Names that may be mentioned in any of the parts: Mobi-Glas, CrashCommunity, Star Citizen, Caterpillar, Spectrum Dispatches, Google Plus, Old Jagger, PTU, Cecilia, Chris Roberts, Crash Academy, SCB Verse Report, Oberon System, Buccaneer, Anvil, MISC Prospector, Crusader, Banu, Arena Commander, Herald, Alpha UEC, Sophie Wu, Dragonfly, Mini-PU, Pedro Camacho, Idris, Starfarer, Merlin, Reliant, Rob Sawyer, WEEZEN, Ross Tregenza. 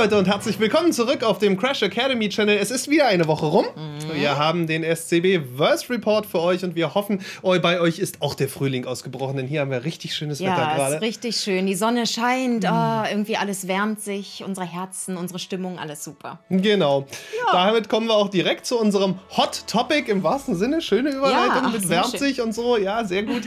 Leute und herzlich willkommen zurück auf dem Crash Academy Channel. Es ist wieder eine Woche rum. Wir haben den SCB Verse Report für euch und wir hoffen, bei euch ist auch der Frühling ausgebrochen, denn hier haben wir richtig schönes Wetter gerade. Ja, ist richtig schön. Die Sonne scheint, irgendwie alles wärmt sich, unsere Herzen, unsere Stimmung, alles super. Genau. Ja. Damit kommen wir auch direkt zu unserem Hot Topic im wahrsten Sinne. Schöne Überleitung mit wärmt sich und so. Ja, sehr gut.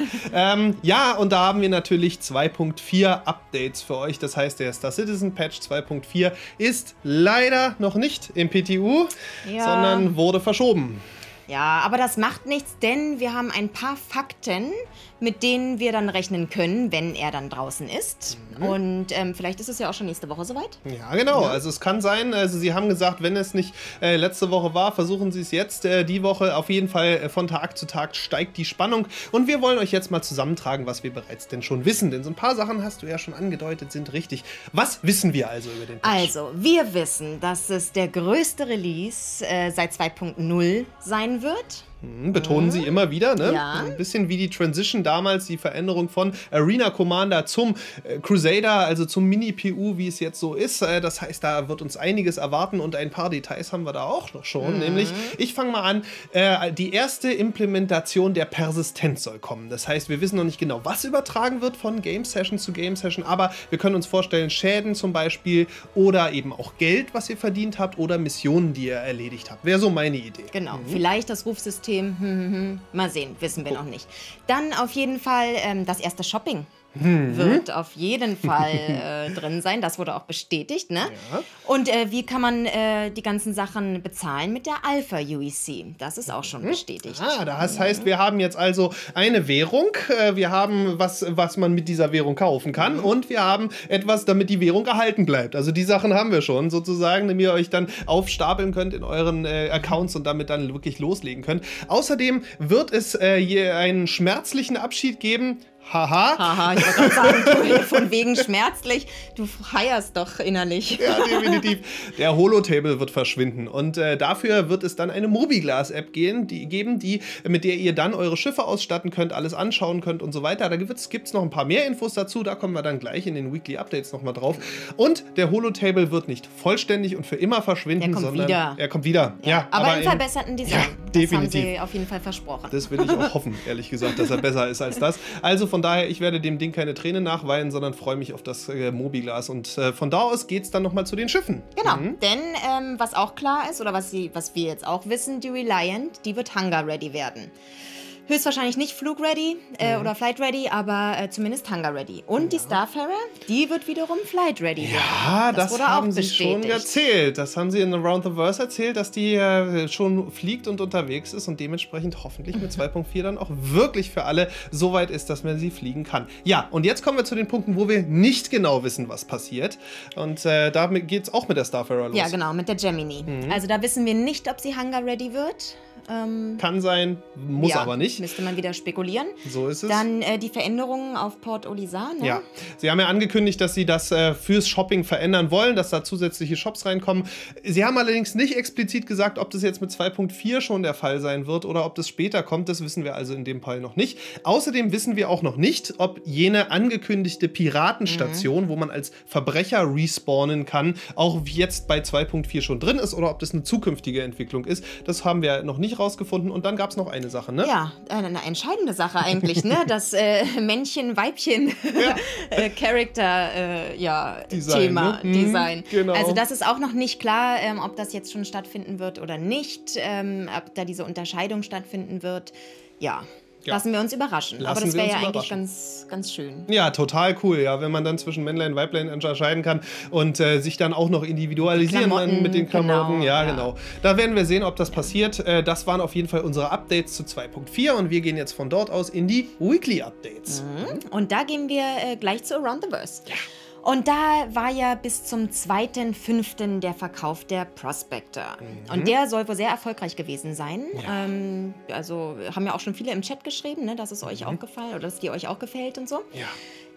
Ja, und da haben wir natürlich 2.4 Updates für euch. Das heißt, der Star Citizen Patch 2.4 ist leider noch nicht im PTU, sondern wurde verschoben. Ja, aber das macht nichts, denn wir haben ein paar Fakten, mit denen wir dann rechnen können, wenn er dann draußen ist. Und vielleicht ist es ja auch schon nächste Woche soweit. Ja, genau. Ja. Also es kann sein, also sie haben gesagt, wenn es nicht letzte Woche war, versuchen sie es jetzt die Woche. Auf jeden Fall von Tag zu Tag steigt die Spannung. Und wir wollen euch jetzt mal zusammentragen, was wir bereits denn schon wissen. Denn so ein paar Sachen hast du ja schon angedeutet, sind richtig. Was wissen wir also über den Patch? Also, wir wissen, dass es der größte Release seit 2.0 sein wird. Betonen sie immer wieder, ne? Ja. Ein bisschen wie die Transition damals, die Veränderung von Arena Commander zum Crusader, also zum Mini-PU, wie es jetzt so ist. Das heißt, da wird uns einiges erwarten und ein paar Details haben wir da auch noch schon. Nämlich, ich fange mal an, die erste Implementation der Persistenz soll kommen. Das heißt, wir wissen noch nicht genau, was übertragen wird von Game Session zu Game Session, aber wir können uns vorstellen, Schäden zum Beispiel oder eben auch Geld, was ihr verdient habt oder Missionen, die ihr erledigt habt. Wäre so meine Idee. Genau, vielleicht das Rufsystem. Mal sehen, wissen wir noch nicht. Dann auf jeden Fall das erste Shopping wird auf jeden Fall drin sein. Das wurde auch bestätigt, ne? Ja. Und wie kann man die ganzen Sachen bezahlen mit der Alpha UEC? Das ist auch schon bestätigt. Ah, das heißt, wir haben jetzt also eine Währung, wir haben was man mit dieser Währung kaufen kann und wir haben etwas, damit die Währung erhalten bleibt. Also die Sachen haben wir schon sozusagen, damit ihr euch dann aufstapeln könnt in euren Accounts und damit dann wirklich loslegen könnt. Außerdem wird es hier einen schmerzlichen Abschied geben. Haha. Haha, ich wollte gerade sagen, von wegen schmerzlich. Du feierst doch innerlich. Ja, definitiv. Der Holotable wird verschwinden. Und dafür wird es dann eine Mobi-Glas-App geben, mit der ihr dann eure Schiffe ausstatten könnt, alles anschauen könnt und so weiter. Da gibt es noch ein paar mehr Infos dazu. Da kommen wir dann gleich in den Weekly Updates nochmal drauf. Und der Holotable wird nicht vollständig und für immer verschwinden, sondern er kommt wieder. Ja, ja, aber im verbesserten Design. Ja, definitiv. Das haben sie auf jeden Fall versprochen. Das will ich auch hoffen, ehrlich gesagt, dass er besser ist als das. Also von daher, ich werde dem Ding keine Tränen nachweinen, sondern freue mich auf das Mobi-Glas. Und von da aus geht es dann nochmal zu den Schiffen. Genau, denn was auch klar ist, oder was wir jetzt auch wissen, die Reliant, die wird Hangar-ready werden. Höchstwahrscheinlich nicht Flug-ready oder Flight-ready, aber zumindest Hangar-ready. Und die Starfarer, die wird wiederum Flight-ready werden. Ja, das haben sie schon erzählt. Das haben sie in Around the Verse erzählt, dass die schon fliegt und unterwegs ist und dementsprechend hoffentlich mit 2.4 dann auch wirklich für alle so weit ist, dass man sie fliegen kann. Ja, und jetzt kommen wir zu den Punkten, wo wir nicht genau wissen, was passiert. Und damit geht es auch mit der Starfarer los. Ja, genau, mit der Gemini. Also da wissen wir nicht, ob sie Hangar-ready wird. Kann sein, muss aber nicht. Müsste man wieder spekulieren. So ist es. Dann die Veränderungen auf Port Olisar. Ne? Ja, sie haben ja angekündigt, dass sie das fürs Shopping verändern wollen, dass da zusätzliche Shops reinkommen. Sie haben allerdings nicht explizit gesagt, ob das jetzt mit 2.4 schon der Fall sein wird oder ob das später kommt. Das wissen wir also in dem Fall noch nicht. Außerdem wissen wir auch noch nicht, ob jene angekündigte Piratenstation, wo man als Verbrecher respawnen kann, auch jetzt bei 2.4 schon drin ist oder ob das eine zukünftige Entwicklung ist. Das haben wir noch nicht rausgefunden. Und dann gab es noch eine Sache, ne? Ja, eine entscheidende Sache eigentlich, ne? Das Männchen-Weibchen-Charakter-Thema. Design. Genau. Also das ist auch noch nicht klar, ob das jetzt schon stattfinden wird oder nicht, ob da diese Unterscheidung stattfinden wird. Ja. Ja. Lassen wir uns überraschen. Aber das wäre ja eigentlich ganz schön. Ja, total cool, ja, wenn man dann zwischen Männlein und Weiblein unterscheiden kann und sich dann auch noch individualisieren kann mit den Klamotten. Genau, ja, genau. Da werden wir sehen, ob das passiert. Das waren auf jeden Fall unsere Updates zu 2.4 und wir gehen jetzt von dort aus in die Weekly Updates. Und da gehen wir gleich zu Around the Verse. Ja. Und da war ja bis zum 2.5. der Verkauf der Prospector. Und der soll wohl sehr erfolgreich gewesen sein. Ja. Also haben ja auch schon viele im Chat geschrieben, ne, dass es euch auch gefallen oder dass die euch auch gefällt und so. Ja.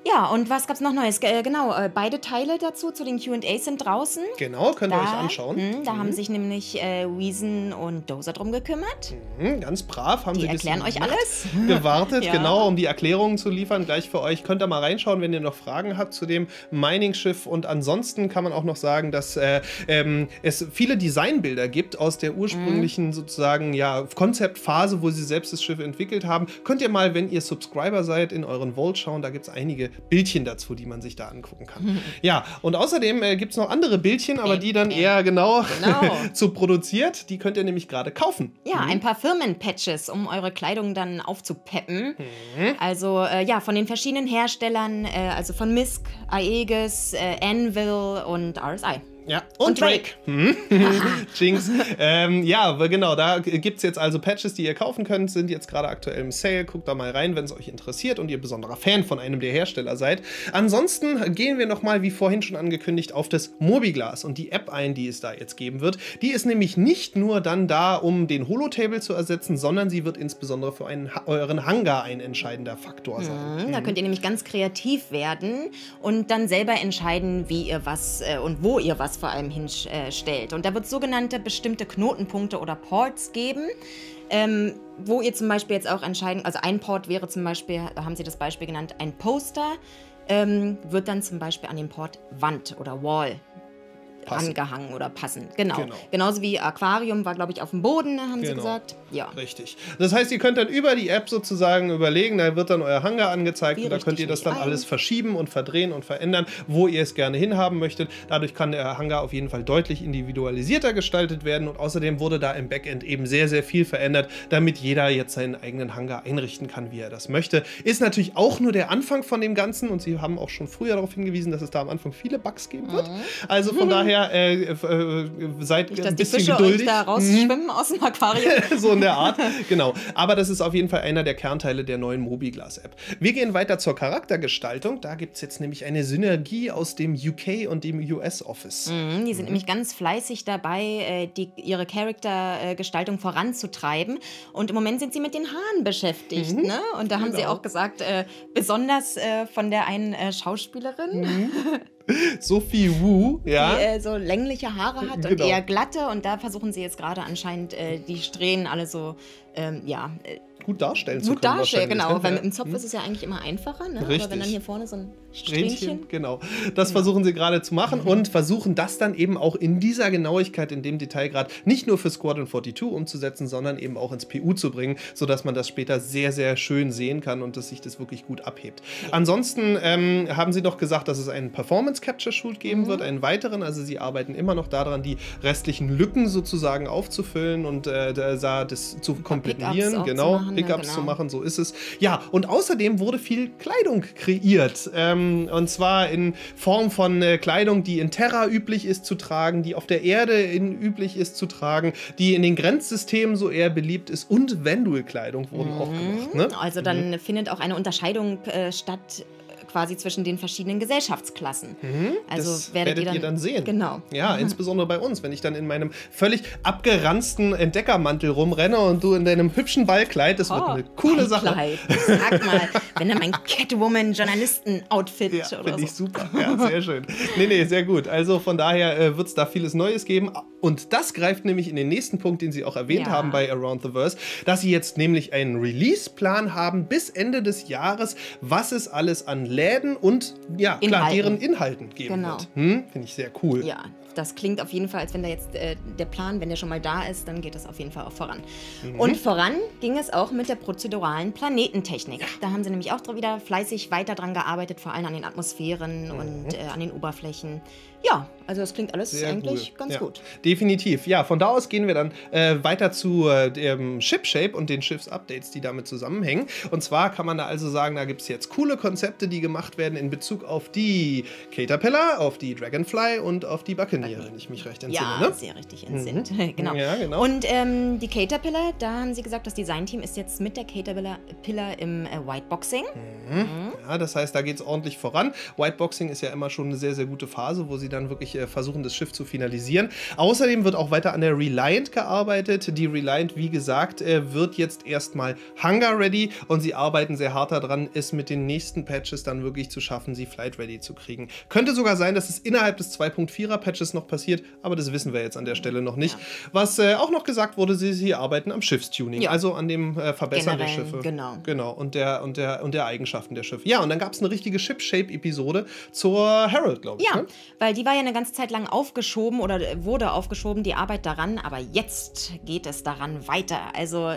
Ja, und was gab es noch Neues? Beide Teile dazu, zu den Q&As sind draußen. Genau, könnt ihr euch anschauen. Da haben sich nämlich WEEZEN und DoZer drum gekümmert. Ganz brav haben sie erklären euch alles. Gewartet, genau, um die Erklärungen zu liefern. Gleich für euch. Könnt ihr mal reinschauen, wenn ihr noch Fragen habt zu dem Mining-Schiff. Und ansonsten kann man auch noch sagen, dass es viele Designbilder gibt aus der ursprünglichen sozusagen Konzeptphase, wo sie selbst das Schiff entwickelt haben. Könnt ihr mal, wenn ihr Subscriber seid, in euren Vault schauen. Da gibt es einige Bildchen dazu, die man sich da angucken kann. Ja, und außerdem gibt es noch andere Bildchen, aber die dann eher zu produziert. Die könnt ihr nämlich gerade kaufen. Ja, ein paar Firmenpatches, um eure Kleidung dann aufzupeppen. Also von den verschiedenen Herstellern, also von MISC, Aegis, Anvil und RSI. Ja, und Drake. Jinx. Da gibt es jetzt also Patches, die ihr kaufen könnt, sind jetzt gerade aktuell im Sale. Guckt da mal rein, wenn es euch interessiert und ihr besonderer Fan von einem der Hersteller seid. Ansonsten gehen wir nochmal, wie vorhin schon angekündigt, auf das Mobi-Glas und die App ein, die es da jetzt geben wird. Die ist nämlich nicht nur dann da, um den Holotable zu ersetzen, sondern sie wird insbesondere für euren Hangar ein entscheidender Faktor sein. Da könnt ihr nämlich ganz kreativ werden und dann selber entscheiden, wie ihr was und wo ihr was vor allem hinstellt. Und da wird es sogenannte bestimmte Knotenpunkte oder Ports geben, wo ihr zum Beispiel jetzt auch entscheiden, also ein Port wäre zum Beispiel, haben sie das Beispiel genannt, ein Poster wird dann zum Beispiel an den Port Wand oder Wall angehangen oder passend. Genau. Genauso wie Aquarium war, glaube ich, auf dem Boden, haben sie gesagt. Ja. Richtig. Das heißt, ihr könnt dann über die App sozusagen überlegen, da wird dann euer Hangar angezeigt und da könnt ihr das dann alles verschieben und verdrehen und verändern, wo ihr es gerne hinhaben möchtet. Dadurch kann der Hangar auf jeden Fall deutlich individualisierter gestaltet werden und außerdem wurde da im Backend eben sehr, sehr viel verändert, damit jeder jetzt seinen eigenen Hangar einrichten kann, wie er das möchte. Ist natürlich auch nur der Anfang von dem Ganzen und sie haben auch schon früher darauf hingewiesen, dass es da am Anfang viele Bugs geben wird. Also von daher seid ein bisschen geduldig. Da rausschwimmen aus dem Aquarium. So in der Art, genau. Aber das ist auf jeden Fall einer der Kernteile der neuen Mobi-Glas-App. Wir gehen weiter zur Charaktergestaltung. Da gibt es jetzt nämlich eine Synergie aus dem UK und dem US-Office. Die sind nämlich ganz fleißig dabei, ihre Charaktergestaltung voranzutreiben. Und im Moment sind sie mit den Haaren beschäftigt. Ne? Und da haben sie auch gesagt, besonders von der einen Schauspielerin. Sophie Wu, die so längliche Haare hat und eher glatte. Und da versuchen sie jetzt gerade anscheinend die Strähnen alle so, gut darstellen zu können. Gut darstellen, genau. Weil mit dem Zopf ist es ja eigentlich immer einfacher. Ne? Aber wenn dann hier vorne so ein Strähnchen. Genau. Das versuchen sie gerade zu machen und versuchen das dann eben auch in dieser Genauigkeit, in dem Detailgrad nicht nur für Squadron 42 umzusetzen, sondern eben auch ins PU zu bringen, sodass man das später sehr, sehr schön sehen kann und dass sich das wirklich gut abhebt. Ansonsten haben sie noch gesagt, dass es einen Performance-Capture-Shoot geben wird, einen weiteren. Also sie arbeiten immer noch daran, die restlichen Lücken sozusagen aufzufüllen und das zu komplettieren. Genau. Pickups zu machen, so ist es. Ja, und außerdem wurde viel Kleidung kreiert. Und zwar in Form von Kleidung, die in Terra üblich ist zu tragen, die auf der Erde üblich ist zu tragen, die in den Grenzsystemen so eher beliebt ist und Vendul-Kleidung wurden auch gemacht. Ne? Also dann findet auch eine Unterscheidung statt, quasi zwischen den verschiedenen Gesellschaftsklassen. Also das werdet ihr dann sehen. Genau. Ja, insbesondere bei uns, wenn ich dann in meinem völlig abgeranzten Entdeckermantel rumrenne und du in deinem hübschen Ballkleid, das wird eine coole Sache. Sag mal, wenn du mein Catwoman-Journalisten-Outfit oder so. Finde ich super. Ja, sehr schön. Nee, sehr gut. Also von daher wird es da vieles Neues geben. Und das greift nämlich in den nächsten Punkt, den sie auch erwähnt haben bei Around the Verse, dass sie jetzt nämlich einen Release-Plan haben bis Ende des Jahres, was es alles an Läden und deren Inhalten geben wird. Finde ich sehr cool. Ja, das klingt auf jeden Fall, als wenn da jetzt der Plan, wenn der schon mal da ist, dann geht das auf jeden Fall auch voran. Und voran ging es auch mit der prozeduralen Planetentechnik. Da haben sie nämlich auch wieder fleißig weiter dran gearbeitet, vor allem an den Atmosphären und an den Oberflächen. Ja, also das klingt alles eigentlich ganz gut. Definitiv. Ja, von da aus gehen wir dann weiter zu dem Ship-Shape und den Schiffs-Updates, die damit zusammenhängen. Und zwar kann man da also sagen, da gibt es jetzt coole Konzepte, die gemacht werden in Bezug auf die Caterpillar, auf die Dragonfly und auf die Buccaneer, wenn ich mich recht entsinne. Ja, sehr richtig entsinnt. Genau. Ja, genau. Und die Caterpillar, da haben sie gesagt, das Designteam ist jetzt mit der Caterpillar im Whiteboxing. Ja, das heißt, da geht es ordentlich voran. Whiteboxing ist ja immer schon eine sehr, sehr gute Phase, wo sie dann wirklich versuchen, das Schiff zu finalisieren. Außerdem wird auch weiter an der Reliant gearbeitet. Die Reliant, wie gesagt, wird jetzt erstmal Hangar-ready und sie arbeiten sehr hart daran, es mit den nächsten Patches dann wirklich zu schaffen, sie Flight-ready zu kriegen. Könnte sogar sein, dass es innerhalb des 2.4er-Patches noch passiert, aber das wissen wir jetzt an der Stelle noch nicht. Ja. Was auch noch gesagt wurde, sie arbeiten am Schiffstuning, ja, also an dem Verbessern generell der Schiffe. Genau. Und der Eigenschaften der Schiffe. Ja, und dann gab es eine richtige Ship-Shape-Episode zur Herald, glaube ich. Ja, ne? Weil die war ja eine ganze Zeit lang aufgeschoben oder wurde aufgeschoben, die Arbeit daran, aber jetzt geht es daran weiter. Also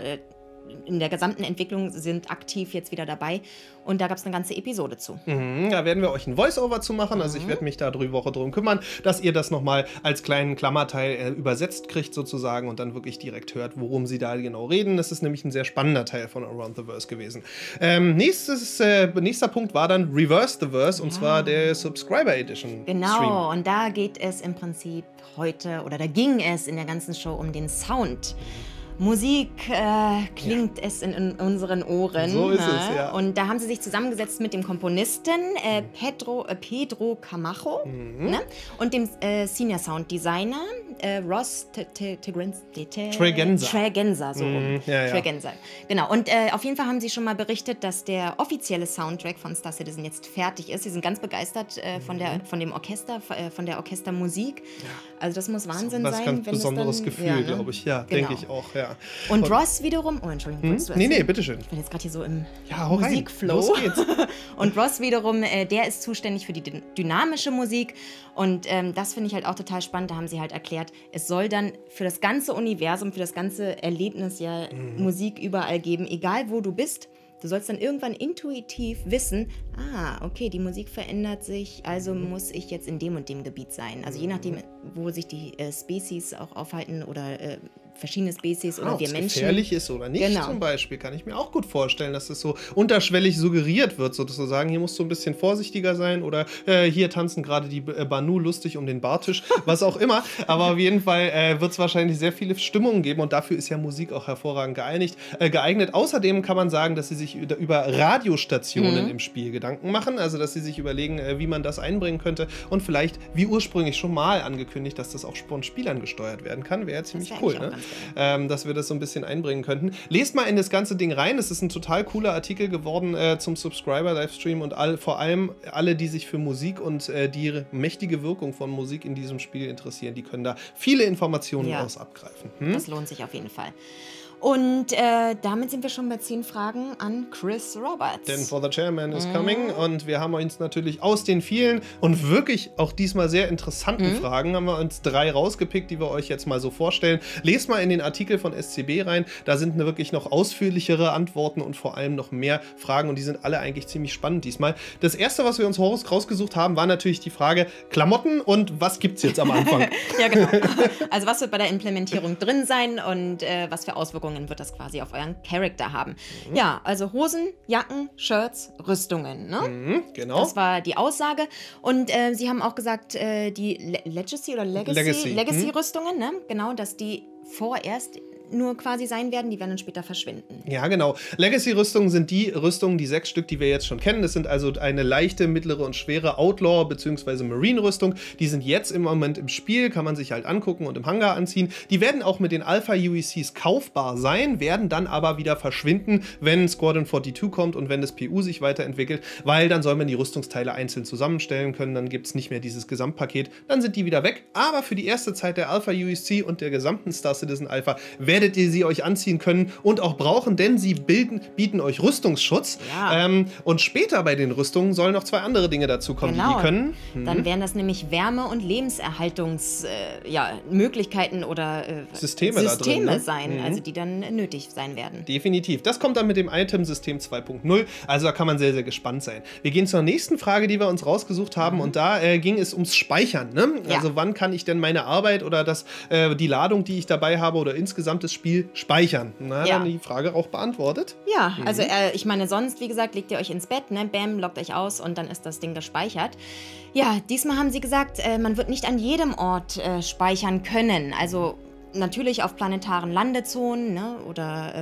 in der gesamten Entwicklung sind aktiv jetzt wieder dabei und da gab es eine ganze Episode zu. Mhm, da werden wir euch ein Voice-Over zu machen, also ich werde mich da drüber drum kümmern, dass ihr das nochmal als kleinen Klammerteil übersetzt kriegt sozusagen und dann wirklich direkt hört, worum sie da genau reden. Das ist nämlich ein sehr spannender Teil von Around the Verse gewesen. Nächster Punkt war dann Reverse the Verse, und zwar der Subscriber Edition. Genau, Stream. Und da geht es im Prinzip heute, oder da ging es in der ganzen Show um den Sound. Musik klingt es in unseren Ohren. So ist es, ja. Und da haben sie sich zusammengesetzt mit dem Komponisten Pedro Camacho und dem Senior Sound Designer Ross Tregenza. Tregenza, so rum. Tregenza. Genau. Und auf jeden Fall haben sie schon mal berichtet, dass der offizielle Soundtrack von Star Citizen jetzt fertig ist. Sie sind ganz begeistert von der Orchestermusik. Ja. Also das muss Wahnsinn sein. Das ist ein ganz besonderes Gefühl, glaube ich. Ja, denke ich auch, ja. Und Ross wiederum, oh, Entschuldigung, wolltest du erzählen? Nee, bitteschön. Ich bin jetzt gerade hier so im Musikflow. Los geht's. Und Ross wiederum, der ist zuständig für die dynamische Musik und das finde ich halt auch total spannend. Da haben sie halt erklärt, es soll dann für das ganze Universum, für das ganze Erlebnis ja Musik überall geben, egal wo du bist. Du sollst dann irgendwann intuitiv wissen, ah, okay, die Musik verändert sich, also muss ich jetzt in dem und dem Gebiet sein. Also je nachdem, wo sich die Spezies auch aufhalten oder verschiedene Spezies oder wir Menschen. Gefährlich ist oder nicht, zum Beispiel, kann ich mir auch gut vorstellen, dass das so unterschwellig suggeriert wird, sozusagen, hier musst du ein bisschen vorsichtiger sein oder hier tanzen gerade die Banu lustig um den Bartisch, was auch immer. Aber auf jeden Fall wird es wahrscheinlich sehr viele Stimmungen geben und dafür ist ja Musik auch hervorragend geeignet. Außerdem kann man sagen, dass sie sich über Radiostationen im Spiel Gedanken machen, also dass sie sich überlegen, wie man das einbringen könnte und vielleicht, wie ursprünglich schon mal angekündigt, dass das auch von Spielern gesteuert werden kann, wäre ja ziemlich cool, ne? Dass wir das so ein bisschen einbringen könnten. Lest mal in das ganze Ding rein. Es ist ein total cooler Artikel geworden zum Subscriber-Livestream und vor allem alle, die sich für Musik und die mächtige Wirkung von Musik in diesem Spiel interessieren, die können da viele Informationen raus abgreifen. Das lohnt sich auf jeden Fall. Und damit sind wir schon bei 10 Fragen an Chris Roberts. Denn For the Chairman is coming. Und wir haben uns natürlich aus den vielen und wirklich auch diesmal sehr interessanten Fragen, haben wir uns 3 rausgepickt, die wir euch jetzt mal so vorstellen. Lest mal in den Artikel von SCB rein. Da sind wirklich noch ausführlichere Antworten und vor allem noch mehr Fragen. Und die sind alle eigentlich ziemlich spannend diesmal. Das erste, was wir uns rausgesucht haben, war natürlich die Frage Klamotten und was gibt's jetzt am Anfang? Ja, genau. Also was wird bei der Implementierung drin sein und was für Auswirkungen wird das quasi auf euren Charakter haben. Ja, also Hosen, Jacken, Shirts, Rüstungen, ne? Genau. Das war die Aussage. Und sie haben auch gesagt, die Legacy-Rüstungen, ne? Genau, dass die vorerst nur quasi sein werden, die werden dann später verschwinden. Ja, genau. Legacy-Rüstungen sind die Rüstungen, die 6 Stück, die wir jetzt schon kennen. Das sind also eine leichte, mittlere und schwere Outlaw- bzw. Marine-Rüstung. Die sind jetzt im Moment im Spiel, kann man sich halt angucken und im Hangar anziehen. Die werden auch mit den Alpha UECs kaufbar sein, werden dann aber wieder verschwinden, wenn Squadron 42 kommt und wenn das PU sich weiterentwickelt, weil dann soll man die Rüstungsteile einzeln zusammenstellen können, dann gibt es nicht mehr dieses Gesamtpaket, dann sind die wieder weg. Aber für die erste Zeit der Alpha UEC und der gesamten Star Citizen Alpha werdet ihr sie euch anziehen können und auch brauchen, denn sie bieten euch Rüstungsschutz. Ja. Und später bei den Rüstungen sollen noch 2 andere Dinge dazu kommen, die können. Dann wären das nämlich Wärme- und Lebenserhaltungsmöglichkeiten oder Systeme da drin, sein, also die dann nötig sein werden. Definitiv. Das kommt dann mit dem Item-System 2.0, also da kann man sehr, sehr gespannt sein. Wir gehen zur nächsten Frage, die wir uns rausgesucht haben und da ging es ums Speichern. Ne? Ja. Also wann kann ich denn meine Arbeit oder die Ladung, die ich dabei habe oder insgesamt das Spiel speichern. Dann die Frage auch beantwortet. Ja, also ich meine, sonst, wie gesagt, legt ihr euch ins Bett, ne? Bam, loggt euch aus und dann ist das Ding gespeichert. Ja, diesmal haben sie gesagt, man wird nicht an jedem Ort speichern können. Also natürlich auf planetaren Landezonen, ne, oder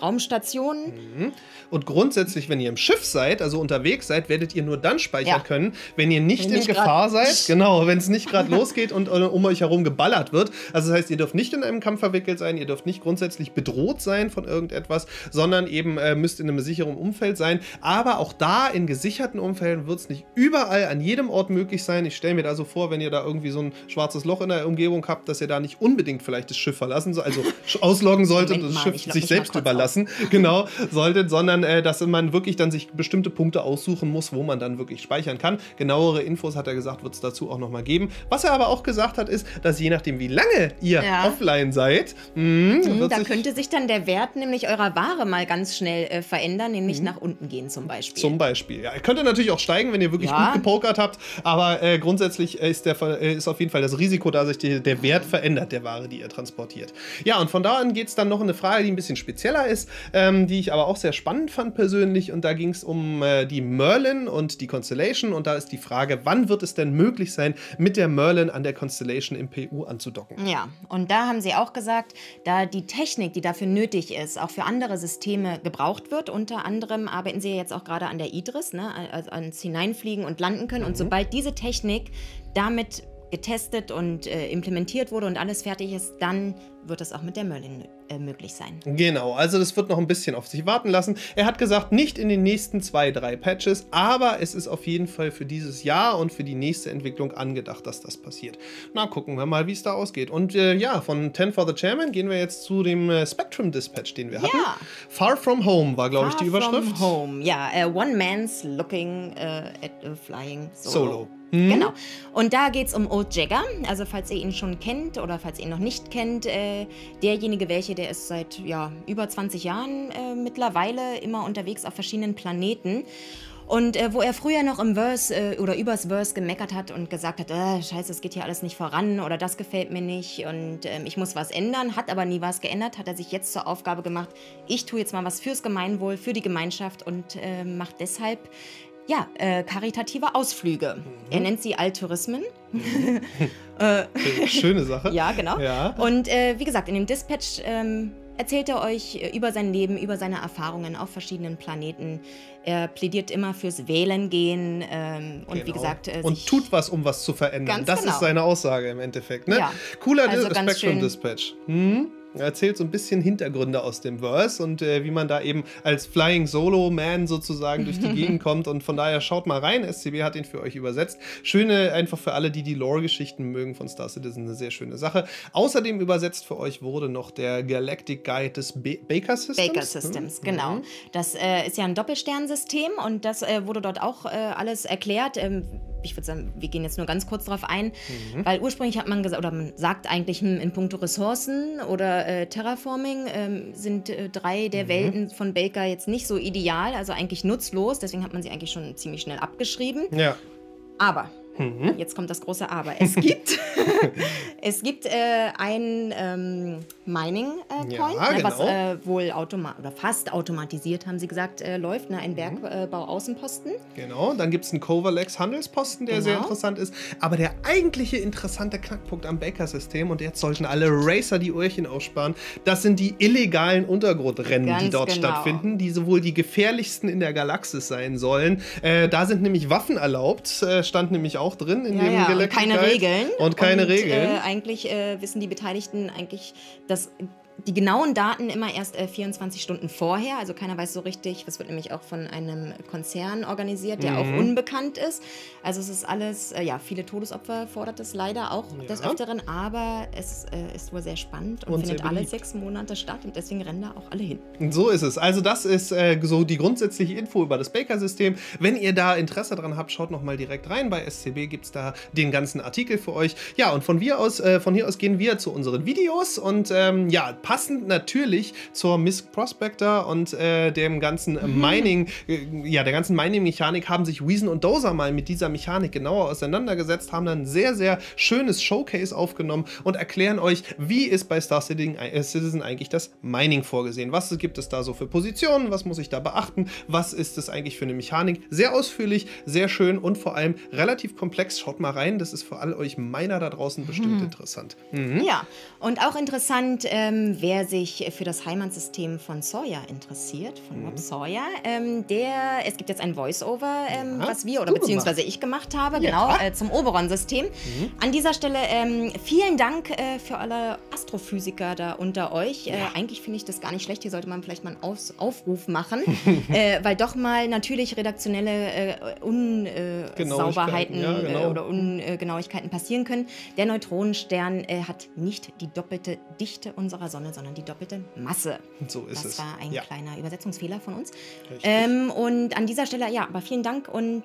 Raumstationen. Mhm. Und grundsätzlich, wenn ihr im Schiff seid, also unterwegs seid, werdet ihr nur dann speichern können, wenn ihr nicht in Gefahr seid. Genau, wenn es nicht gerade losgeht und um euch herum geballert wird. Also das heißt, ihr dürft nicht in einem Kampf verwickelt sein, ihr dürft nicht grundsätzlich bedroht sein von irgendetwas, sondern eben müsst in einem sicheren Umfeld sein. Aber auch da in gesicherten Umfelden wird es nicht überall an jedem Ort möglich sein. Ich stelle mir da so vor, wenn ihr da irgendwie so ein schwarzes Loch in der Umgebung habt, dass ihr da nicht unbedingt vielleicht das Schiff verlassen, also ausloggen solltet und das Schiff sich selbst überlassen, genau, solltet, sondern dass man wirklich dann sich bestimmte Punkte aussuchen muss, wo man dann wirklich speichern kann. Genauere Infos, hat er gesagt, wird es dazu auch nochmal geben. Was er aber auch gesagt hat, ist, dass je nachdem, wie lange ihr offline seid, da könnte sich dann der Wert nämlich eurer Ware mal ganz schnell verändern, nämlich nach unten gehen zum Beispiel. Zum Beispiel, ja. Könnte natürlich auch steigen, wenn ihr wirklich gut gepokert habt, aber grundsätzlich ist, ist auf jeden Fall das Risiko da, sich der Wert verändert, der Ware, die ihr transportiert. Ja, und von da an geht es dann noch in eine Frage, die ein bisschen spezieller ist, die ich aber auch sehr spannend fand persönlich, und da ging es um die Merlin und die Constellation, und da ist die Frage, wann wird es denn möglich sein, mit der Merlin an der Constellation im PU anzudocken? Ja, und da haben sie auch gesagt, da die Technik, die dafür nötig ist, auch für andere Systeme gebraucht wird, unter anderem arbeiten sie jetzt auch gerade an der Idris, ne, also ans Hineinfliegen und landen können, und sobald diese Technik damit getestet und implementiert wurde und alles fertig ist, dann wird das auch mit der Merlin möglich sein. Genau, also das wird noch ein bisschen auf sich warten lassen. Er hat gesagt, nicht in den nächsten 2, 3 Patches, aber es ist auf jeden Fall für dieses Jahr und für die nächste Entwicklung angedacht, dass das passiert. Na, gucken wir mal, wie es da ausgeht. Und ja, von 10 for the Chairman gehen wir jetzt zu dem Spectrum-Dispatch, den wir hatten. Far From Home war, glaube ich, die Überschrift. Far From Home, ja. One man's looking at a flying solo. Genau. Und da geht es um Old Jagger. Also falls ihr ihn schon kennt oder falls ihr ihn noch nicht kennt, derjenige, der ist seit über 20 Jahren mittlerweile immer unterwegs auf verschiedenen Planeten. Und wo er früher noch im Verse oder übers Verse gemeckert hat und gesagt hat, scheiße, es geht hier alles nicht voran oder das gefällt mir nicht und ich muss was ändern, hat aber nie was geändert, hat er sich jetzt zur Aufgabe gemacht, ich tue jetzt mal was fürs Gemeinwohl, für die Gemeinschaft und macht deshalb karitative Ausflüge. Er nennt sie Altourismen. Schöne Sache. Ja, genau. Ja. Und wie gesagt, in dem Dispatch erzählt er euch über sein Leben, über seine Erfahrungen auf verschiedenen Planeten. Er plädiert immer fürs Wählen gehen und wie gesagt... und tut was, um was zu verändern. Das ist seine Aussage im Endeffekt. Ne? Ja. Cooler Spectrum-Dispatch. Er erzählt so ein bisschen Hintergründe aus dem Verse und wie man da eben als Flying Solo Man sozusagen durch die Gegend kommt, und von daher schaut mal rein, SCB hat ihn für euch übersetzt. Schöne, einfach für alle, die die Lore-Geschichten mögen von Star Citizen, eine sehr schöne Sache. Außerdem übersetzt für euch wurde noch der Galactic Guide des Baker Systems. Baker Systems, genau. Das ist ja ein Doppelsternsystem und das wurde dort auch alles erklärt. Ich würde sagen, wir gehen jetzt nur ganz kurz darauf ein, weil ursprünglich hat man gesagt, oder man sagt eigentlich, in puncto Ressourcen oder Terraforming sind 3 der Welten von Baker jetzt nicht so ideal, also eigentlich nutzlos, deswegen hat man sie eigentlich schon ziemlich schnell abgeschrieben. Ja. Aber, jetzt kommt das große Aber, es gibt, ein Mining-Coin, was wohl fast automatisiert, haben sie gesagt, läuft, ein Bergbauaußenposten. Genau, dann gibt es einen Covalex-Handelsposten, der sehr interessant ist, aber der eigentliche interessante Knackpunkt am Baker-System, und jetzt sollten alle Racer die Öhrchen aussparen, das sind die illegalen Untergrundrennen, die dort stattfinden, die sowohl die gefährlichsten in der Galaxis sein sollen. Da sind nämlich Waffen erlaubt, stand nämlich auch drin in dem Galactic Guide. Keine Regeln. Und keine Regeln. Eigentlich wissen die Beteiligten eigentlich, dass die genauen Daten immer erst 24 Stunden vorher, also keiner weiß so richtig, das wird nämlich auch von einem Konzern organisiert, der auch unbekannt ist. Also es ist alles, viele Todesopfer fordert es leider auch des Öfteren, aber es ist wohl sehr spannend und findet alle 6 Monate statt und deswegen rennen da auch alle hin. So ist es. Also das ist so die grundsätzliche Info über das Baker-System. Wenn ihr da Interesse dran habt, schaut nochmal direkt rein. Bei SCB gibt es da den ganzen Artikel für euch. Ja, und von hier aus gehen wir zu unseren Videos und passend natürlich zur Misk Prospector und dem ganzen Mining, der ganzen Mining-Mechanik haben sich WEEZEN und DoZer mal mit dieser Mechanik genauer auseinandergesetzt, haben dann ein sehr, sehr schönes Showcase aufgenommen und erklären euch, wie ist bei Star Citizen eigentlich das Mining vorgesehen. Was gibt es da so für Positionen? Was muss ich da beachten? Was ist das eigentlich für eine Mechanik? Sehr ausführlich, sehr schön und vor allem relativ komplex. Schaut mal rein, das ist für alle euch Miner da draußen bestimmt interessant. Ja, und auch interessant, wer sich für das Heimatsystem von Sawyer interessiert, von Rob Sawyer, es gibt jetzt ein Voice-Over, was wir oder beziehungsweise ich gemacht habe, zum Oberon-System. An dieser Stelle vielen Dank für alle Astrophysiker da unter euch. Eigentlich finde ich das gar nicht schlecht, hier sollte man vielleicht mal einen Aufruf machen, weil doch mal natürlich redaktionelle Unsauberheiten oder Ungenauigkeiten passieren können. Der Neutronenstern hat nicht die doppelte Dichte unserer Sonne, sondern die doppelte Masse. So ist es. Das war ein kleiner Übersetzungsfehler von uns. Und an dieser Stelle, aber vielen Dank und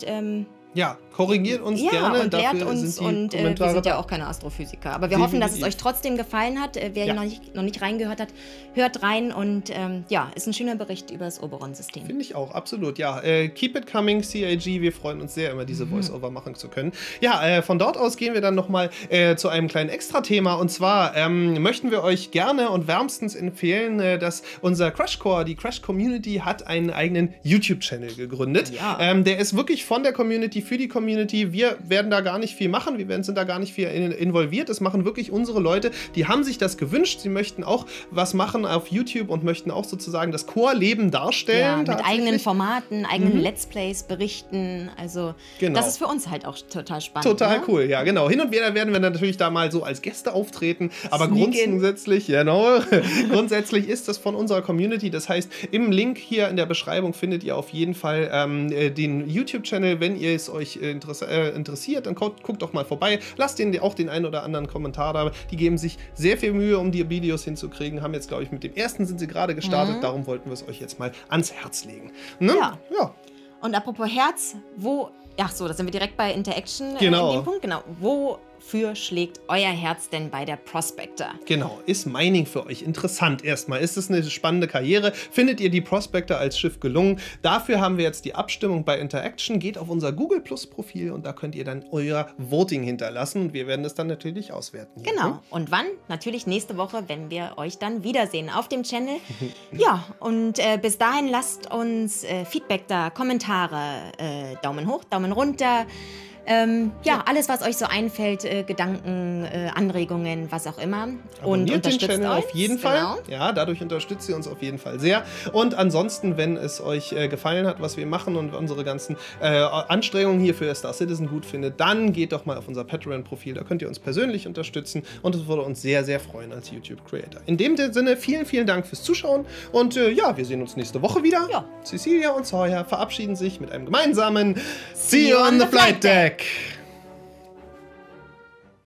korrigiert uns gerne. Und lehrt uns und wir sind ja auch keine Astrophysiker. Aber wir hoffen, dass es euch trotzdem gefallen hat. Wer noch nicht reingehört hat, hört rein. Und ist ein schöner Bericht über das Oberon-System. Finde ich auch, absolut. Ja, keep it coming, CAG. Wir freuen uns sehr, immer diese Voice-Over machen zu können. Ja, von dort aus gehen wir dann nochmal zu einem kleinen Extra-Thema. Und zwar möchten wir euch gerne und wärmstens empfehlen, dass unser Crashcore, die Crash-Community, hat einen eigenen YouTube-Channel gegründet. Ja. Der ist wirklich von der Community für die Community. Wir werden da gar nicht viel machen, wir sind da gar nicht viel involviert. Das machen wirklich unsere Leute, die haben sich das gewünscht. Sie möchten auch was machen auf YouTube und möchten auch sozusagen das Chorleben darstellen. Ja, mit eigenen Formaten, eigenen Let's Plays, Berichten. Also das ist für uns halt auch total spannend. Total cool, ja genau. Hin und wieder werden wir natürlich da mal so als Gäste auftreten, aber grundsätzlich, grundsätzlich ist das von unserer Community. Das heißt, im Link hier in der Beschreibung findet ihr auf jeden Fall den YouTube-Channel, wenn ihr euch interessiert, dann guckt doch mal vorbei. Lasst denen auch den einen oder anderen Kommentar da. Die geben sich sehr viel Mühe, um die Videos hinzukriegen. Haben jetzt, glaube ich, mit dem ersten sind sie gerade gestartet. Darum wollten wir es euch jetzt mal ans Herz legen. Ne? Ja. Und apropos Herz, da sind wir direkt bei Interaction in dem Punkt. Genau. Wofür schlägt euer Herz denn bei der Prospector? Genau, ist Mining für euch interessant erstmal? Ist es eine spannende Karriere? Findet ihr die Prospector als Schiff gelungen? Dafür haben wir jetzt die Abstimmung bei Interaction. Geht auf unser Google Plus Profil und da könnt ihr dann euer Voting hinterlassen und wir werden das dann natürlich auswerten. Genau, und wann? Natürlich nächste Woche, wenn wir euch dann wiedersehen auf dem Channel. Und bis dahin lasst uns Feedback da, Kommentare, Daumen hoch, Daumen runter. Alles, was euch so einfällt, Gedanken, Anregungen, was auch immer. Und unterstützt den Channel auf jeden Fall. Ja, dadurch unterstützt ihr uns auf jeden Fall sehr. Und ansonsten, wenn es euch gefallen hat, was wir machen und unsere ganzen Anstrengungen hier für Star Citizen gut findet, dann geht doch mal auf unser Patreon-Profil. Da könnt ihr uns persönlich unterstützen und es würde uns sehr, sehr freuen als YouTube-Creator. In dem Sinne, vielen, vielen Dank fürs Zuschauen und wir sehen uns nächste Woche wieder. Ja. Cecilia und Sawyer verabschieden sich mit einem gemeinsamen See you on the Flight Deck.